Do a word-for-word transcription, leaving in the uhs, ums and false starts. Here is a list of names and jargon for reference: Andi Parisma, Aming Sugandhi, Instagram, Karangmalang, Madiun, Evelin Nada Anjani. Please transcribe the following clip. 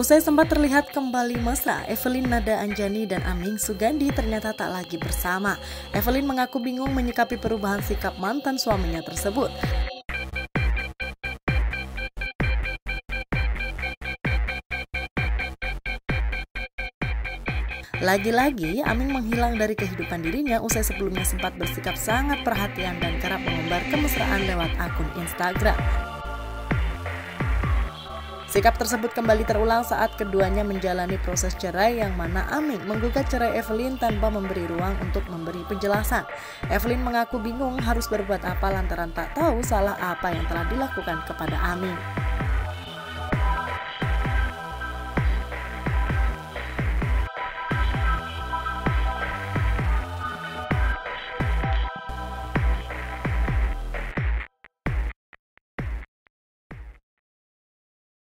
Usai sempat terlihat kembali mesra, Evelin Nada Anjani dan Aming Sugandhi ternyata tak lagi bersama. Evelin mengaku bingung menyikapi perubahan sikap mantan suaminya tersebut. Lagi-lagi, Aming menghilang dari kehidupan dirinya usai sebelumnya sempat bersikap sangat perhatian dan kerap mengumbar kemesraan lewat akun Instagram. Sikap tersebut kembali terulang saat keduanya menjalani proses cerai, yang mana Aming menggugat cerai Evelin tanpa memberi ruang untuk memberi penjelasan. Evelin mengaku bingung harus berbuat apa lantaran tak tahu salah apa yang telah dilakukan kepada Aming.